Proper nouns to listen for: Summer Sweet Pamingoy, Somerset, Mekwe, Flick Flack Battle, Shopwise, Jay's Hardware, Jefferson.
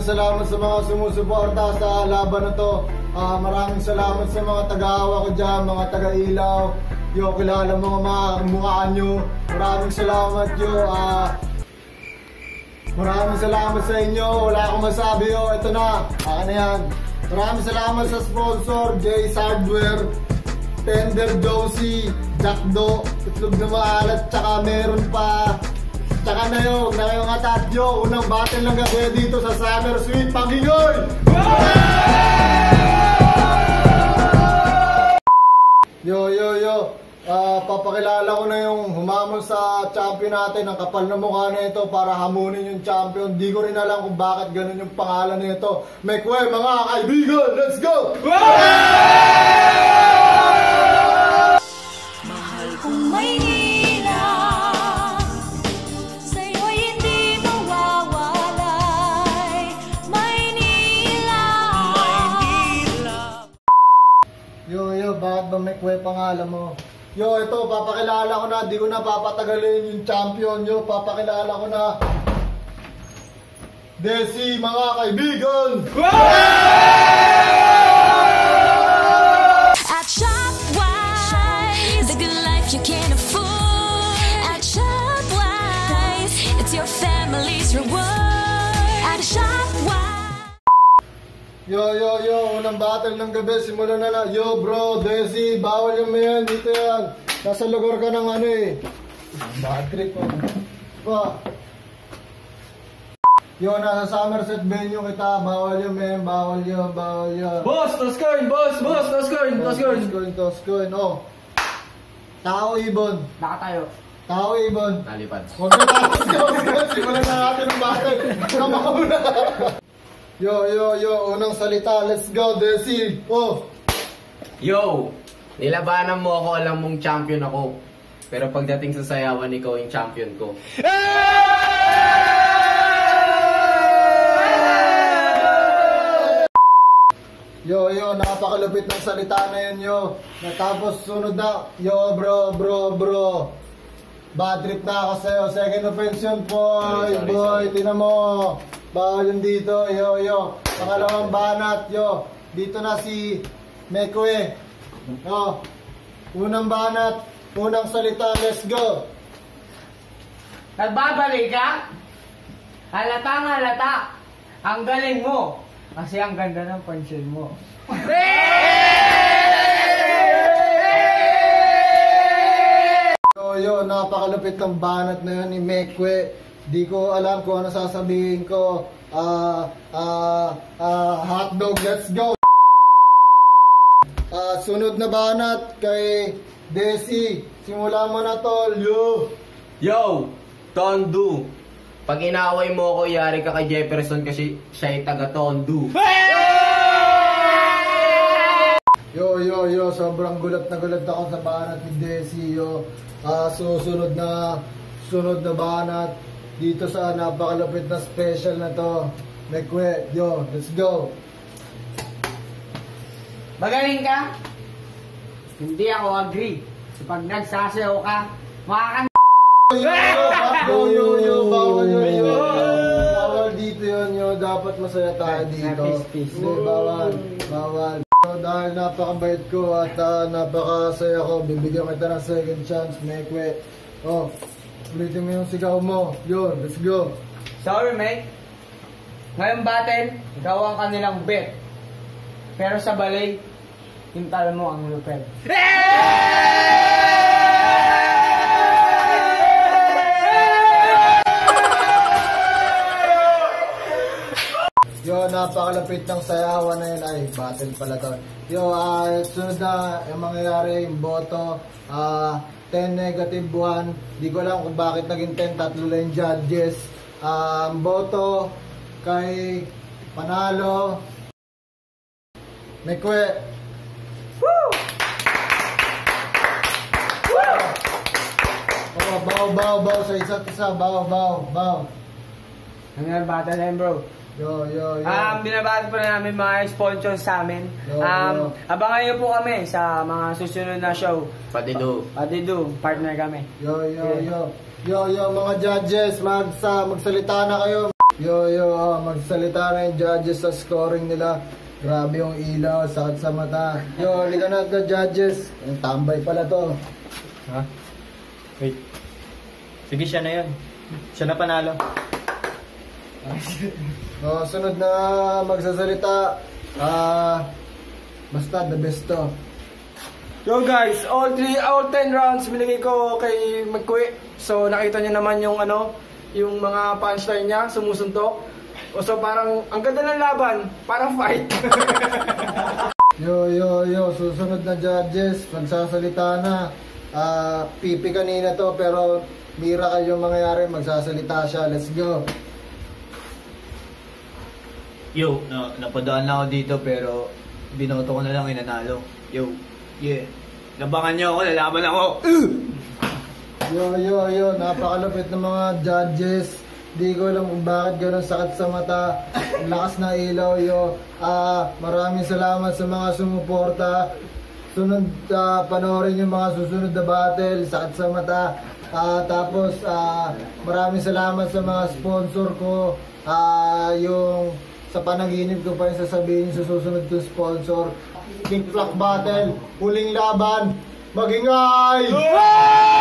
Maraming salamat sa mga sumusuporta sa laban na to. Maraming salamat sa mga taga-awa ko dyan, mga taga-ilaw. Yo, kilala mo mga mukha nyo. Maraming salamat yo. Maraming salamat sa inyo. Wala akong masabi yo. Ito na. Akin na yan. Maraming salamat sa sponsor, Jay's Hardware, Tender Josie, Jackdo, Itlog na Maalat, tsaka meron pa. Tsaka na yun, na yung atat nyo. Unang battle ng gabi dito sa Summer Sweet Pamingoy! Yo! Papakilala ko na yung humamon sa champion natin. Ang kapal na mukha na ito para hamunin yung champion. Di ko rin alam kung bakit ganun yung pangalan nito. Make way mga kaibigan! Let's go! Mahal kong may hila, sa'yo'y hindi mawawalay. Maynila! Yo! Bakit ba make way pangalan mo? Yo, ito, papakilala ko na, di ko na papatagalin yung champion nyo, papakilala ko na Desi, mga kaibigan! At Shopwise, the good life you can't afford. At Shopwise, it's your family's reward. At Shopwise. Yo, unang battle ng gabi, simulan na lang. Yo bro, Desi, bawal yung mayan, dito yan. Nasa lugar ka ng ano eh. Bad trip ko. Pa. Yo, nasa Somerset venue kita, bawal yung mayan, bawal yun. Boss, toss coin. Oh. Tao ibon. Nakatayo. Tao ibon. Nalipad. Huwag na tayo, simulan na natin ang battle. Kamakauna. Yo, unang salita, let's go, Desi. Oh. Yo, nilabanan mo ako, alam mong champion ako. Pero pagdating sa sayawan, ikaw yung champion ko. Yo, napakalupit ng salita na yun, yo. Natapos sunod na, yo bro. Bad trip na ako sa'yo, second offense yun, boy, tinan mo. Bawal yung dito, yo. Pangalawang banat, yo. Dito na si Mekwe. Yo. Unang banat, unang salita, let's go. Nagbabalik ka? Halata. Ang galing mo. Kasi ang ganda ng pansin mo. Yo, napakalupit ng banat na yun ni Mekwe. Di ko alam kung ano sasabihin ko. Hotdog, let's go. Sunod na banat kay Desi. Simula mo na tol. Yo, Tondo. Pag inaway mo ako, yari ka kay Jefferson kasi siya ay taga Tondo. Yo, sobrang gulat ako sa banat ni Desi. Yo. Sunod na banat dito sa napakalapit na special na to. Mekwe, yo, let's go. Magaling ka? Hindi ako agree. So pag nagsasayaw ka, makakan... Yo, bawal yun. Bawal dito yun, yo. Dapat masaya tayo dito. Bawal. So, dahil napakabait ko at napakasaya ko, bibigyan kita ng second chance, Mekwe. Oh. Ulitin mo yung sigaw mo. Yun, let's go. Sorry, mate. Ngayong battle, ikaw ang kanilang bet. Pero sa balay, hintal mo ang lupet. Yun, napakalapit ng sayawan na yun. Ay, battle pala to. Yun, sunod na yung mangyayari, yung boto. 10 negative 1. Di ko alam kung bakit naging 10. Tatlo lang judges. Boto kay panalo Mekwe. Woo! Oh, baw sa isa't isa. Baw. Hanggang bata na yun, bro. Yo. Binabati po na namin mga sponsors sa amin. Abangan nyo po kami sa mga susunod na show. Pati do, partner kami. Yo, mga judges, magsalita na kayo. Magsalita na yung judges sa scoring nila. Grabe yung ilaw, sakit sa mata. Liga na ito, judges. Ang tambay pala to. Ha? Wait. Sige, siya na yun. Siya na panalo. Sunod na magsasalita. Basta, the best to. Yo guys, all 3 out of 10 rounds binigay ko kay Magkwe. So, nakita niyo naman yung ano, yung mga punchline niya, sumusuntok. So parang, ang ganda ng laban, parang fight. Susunod na judges, magsasalita na. Pipi kanina to, pero bira kayo mangyayari, magsasalita siya. Let's go. Yo, napadaan na ako dito, pero binoto ko na lang inanalo. Yo, yeah. Labangan niyo ako, lalaban ako. Napakalapit ng mga judges. Di ko alam kung bakit gano'ng sakit sa mata, lakas na ilaw. Maraming salamat sa mga sumuporta. Sunod, panoorin yung mga susunod na battle, sakit sa mata. Tapos, maraming salamat sa mga sponsor ko. Yung sa panaginip ko pa yung sasabihin sa susunod kong sponsor. Flick Flack Battle, huling laban, mag-ingay!